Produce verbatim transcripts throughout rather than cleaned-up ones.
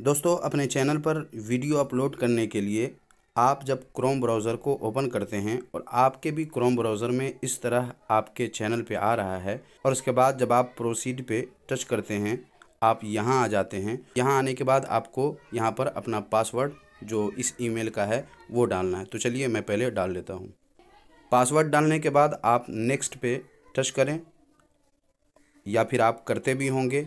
दोस्तों, अपने चैनल पर वीडियो अपलोड करने के लिए आप जब क्रोम ब्राउज़र को ओपन करते हैं और आपके भी क्रोम ब्राउज़र में इस तरह आपके चैनल पे आ रहा है और उसके बाद जब आप प्रोसीड पे टच करते हैं आप यहाँ आ जाते हैं। यहाँ आने के बाद आपको यहाँ पर अपना पासवर्ड जो इस ईमेल का है वो डालना है। तो चलिए मैं पहले डाल लेता हूँ। पासवर्ड डालने के बाद आप नेक्स्ट पे टच करें या फिर आप करते भी होंगे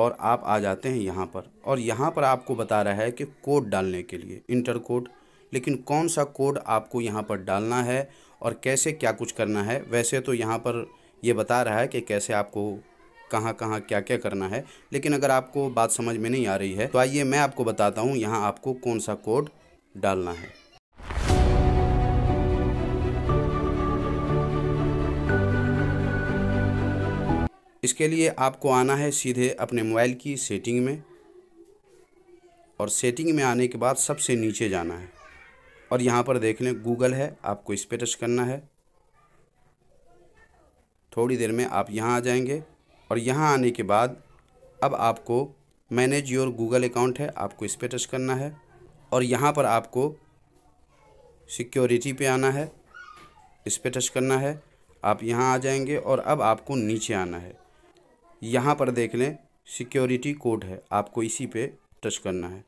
और आप आ जाते हैं यहाँ पर और यहाँ पर आपको बता रहा है कि कोड डालने के लिए इंटर कोड, लेकिन कौन सा कोड आपको यहाँ पर डालना है और कैसे क्या कुछ करना है। वैसे तो यहाँ पर ये बता रहा है कि कैसे आपको कहाँ कहाँ क्या क्या करना है, लेकिन अगर आपको बात समझ में नहीं आ रही है तो आइए मैं आपको बताता हूँ यहाँ आपको कौन सा कोड डालना है। इसके लिए आपको आना है सीधे अपने मोबाइल की सेटिंग में और सेटिंग में आने के बाद सबसे नीचे जाना है और यहाँ पर देख लें गूगल है, आपको इस पर टच करना है। थोड़ी देर में आप यहाँ आ जाएंगे और यहाँ आने के बाद अब आपको मैनेज योर गूगल अकाउंट है, आपको इस पर टच करना है और यहाँ पर आपको सिक्योरिटी पे आना है, इस पर टच करना है। आप यहाँ आ जाएंगे और अब आपको नीचे आना है। यहाँ पर देख लें सिक्योरिटी कोड है, आपको इसी पे टच करना है।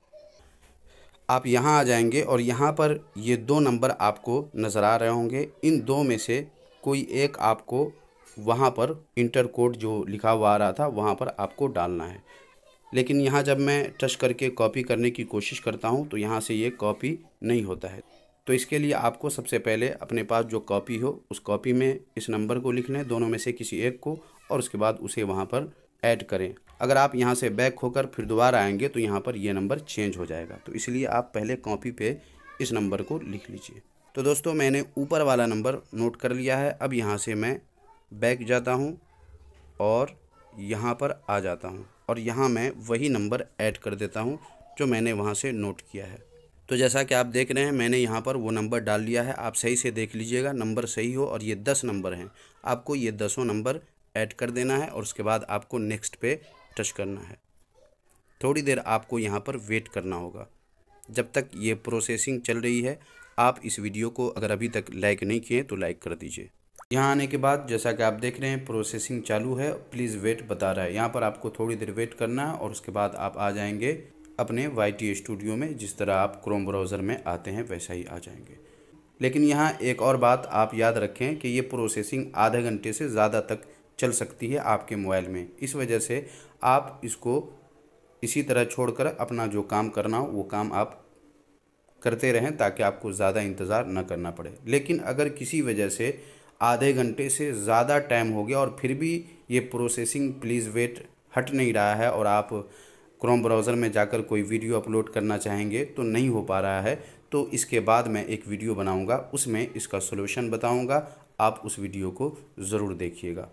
आप यहाँ आ जाएंगे और यहाँ पर ये दो नंबर आपको नज़र आ रहे होंगे, इन दो में से कोई एक आपको वहाँ पर इंटर कोड जो लिखा हुआ आ रहा था वहाँ पर आपको डालना है। लेकिन यहाँ जब मैं टच करके कॉपी करने की कोशिश करता हूँ तो यहाँ से ये कॉपी नहीं होता है। तो इसके लिए आपको सबसे पहले अपने पास जो कॉपी हो उस कॉपी में इस नंबर को लिख लें, दोनों में से किसी एक को, और उसके बाद उसे वहाँ पर ऐड करें। अगर आप यहाँ से बैक होकर फिर दोबारा आएंगे तो यहाँ पर यह नंबर चेंज हो जाएगा, तो इसलिए आप पहले कॉपी पे इस नंबर को लिख लीजिए। तो दोस्तों, मैंने ऊपर वाला नंबर नोट कर लिया है। अब यहाँ से मैं बैक जाता हूँ और यहाँ पर आ जाता हूँ और यहाँ मैं वही नंबर ऐड कर देता हूँ जो मैंने वहाँ से नोट किया है। तो जैसा कि आप देख रहे हैं मैंने यहाँ पर वो नंबर डाल लिया है, आप सही से देख लीजिएगा नंबर सही हो। और ये दस नंबर हैं, आपको ये दसों नंबर ऐड कर देना है और उसके बाद आपको नेक्स्ट पे टच करना है। थोड़ी देर आपको यहाँ पर वेट करना होगा जब तक ये प्रोसेसिंग चल रही है। आप इस वीडियो को अगर अभी तक लाइक नहीं किए तो लाइक कर दीजिए। यहाँ आने के बाद जैसा कि आप देख रहे हैं प्रोसेसिंग चालू है, प्लीज़ वेट बता रहा है। यहाँ पर आपको थोड़ी देर वेट करना है और उसके बाद आप आ जाएंगे अपने वाई टी स्टूडियो में। जिस तरह आप क्रोम ब्राउज़र में आते हैं वैसा ही आ जाएंगे। लेकिन यहाँ एक और बात आप याद रखें कि ये प्रोसेसिंग आधे घंटे से ज़्यादा तक चल सकती है आपके मोबाइल में, इस वजह से आप इसको इसी तरह छोड़कर अपना जो काम करना हो वो काम आप करते रहें ताकि आपको ज़्यादा इंतज़ार न करना पड़े। लेकिन अगर किसी वजह से आधे घंटे से ज़्यादा टाइम हो गया और फिर भी ये प्रोसेसिंग प्लीज़ वेट हट नहीं रहा है और आप क्रोम ब्राउज़र में जाकर कोई वीडियो अपलोड करना चाहेंगे तो नहीं हो पा रहा है, तो इसके बाद मैं एक वीडियो बनाऊंगा, उसमें इसका सलूशन बताऊंगा। आप उस वीडियो को ज़रूर देखिएगा।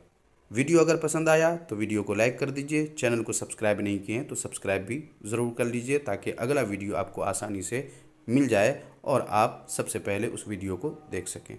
वीडियो अगर पसंद आया तो वीडियो को लाइक कर दीजिए। चैनल को सब्सक्राइब नहीं किए तो सब्सक्राइब भी ज़रूर कर लीजिए ताकि अगला वीडियो आपको आसानी से मिल जाए और आप सबसे पहले उस वीडियो को देख सकें।